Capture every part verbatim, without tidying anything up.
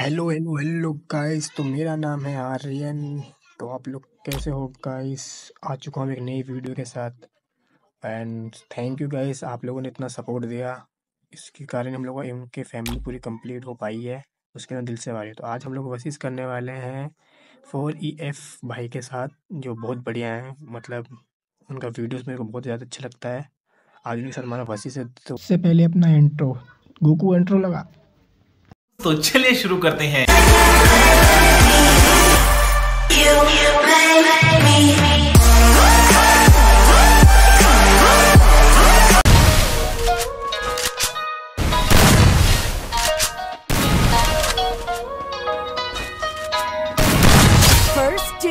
Hello hello hello guys, तो मेरा नाम है आर्यन। तो आप लोग कैसे हो गाइस? आ चुका हूँ एक नई वीडियो के साथ। एंड थैंक यू गाइस, आप लोगों ने इतना सपोर्ट दिया, इसके कारण हम लोगों इनके फैमिली पूरी कंप्लीट हो पाई है, उसके अंदर दिल से वाली। तो आज हम लोग वर्सेस करने वाले हैं फोर ई एफ भाई के साथ, जो बहुत बढ़िया हैं। मतलब उनका वीडियोस मेरे को बहुत ज़्यादा अच्छा लगता है। आज उनके साथ हमारा वर्सेस है। तो उससे पहले अपना इंट्रो, गोकू इंट्रो लगा, तो चलिए शुरू करते हैं।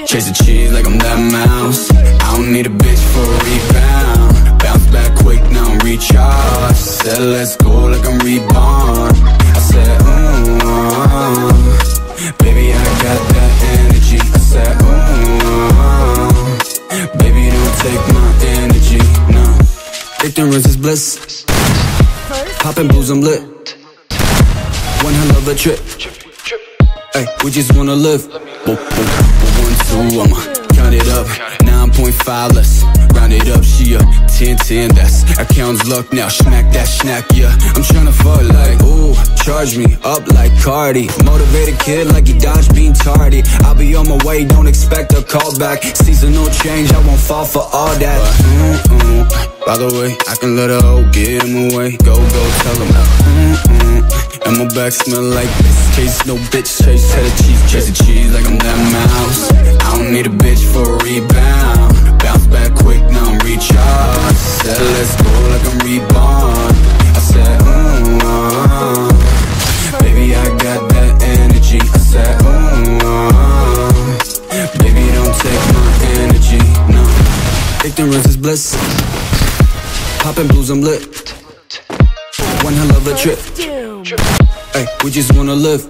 Chase the cheese like I'm that mouse. I don't need a bitch for a rebound. Bounce back quick, now I'm recharged. Said let's go like I'm reborn. I said baby, I got that energy. I said, oh, baby, don't take my energy, no. Ignorance is bliss. Poppin' blues, I'm lit. One hell of a trip. Ay, we just wanna live. One, two, I'ma count it up. nine point five less. Round it up, she up. ten, ten, that's accounts luck now. Smack that snack, yeah. I'm tryna fuck like, ooh. Charge me up like Cardi. Motivated kid like he dodged being tardy. I'll be on my way, don't expect a call back. Seasonal change, I won't fall for all that. Mm-mm. By the way, I can let her out, get him away. Go, go, tell him. Mm-mm. And my back smell like this. Chase no bitch, chase head of cheese. Chase the cheese like I'm that mouse. I don't need a bitch for a rebound. Bounce back quick, now I'm recharged. Said let's go like I'm reborn. I said, mm-mm. Baby, I got that energy. I said, oh, baby, don't take my energy, no. Ignorance is bliss. Poppin' blues, I'm lit. One hell of a trip. Hey, we just wanna live.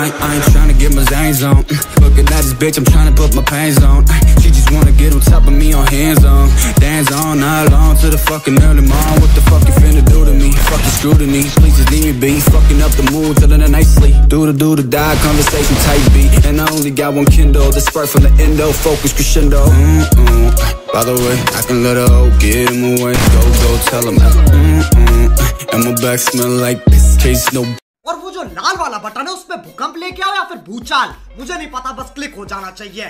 I, I ain't tryna get my zangs on. Looking at this bitch, I'm tryna put my pants on. She just wanna get on top of me, on hands on. Dance all night long to the fucking early morn. What the fuck you finna do to me? Fucking scrutiny, please just leave me be. Fucking up the mood till in a night sleep. Do the do the die, conversation type B. And I only got one Kindle, the spark from the endo, focus crescendo. Mm-mm. By the way, I can let her out, get him away. Go, go, tell him. Mm-mm. And my back smell like this, case no. और वो जो लाल वाला button है उसपे भूकंप लेके आओ या फिर भूचाल, मुझे नहीं पता, बस क्लिक हो जाना चाहिए।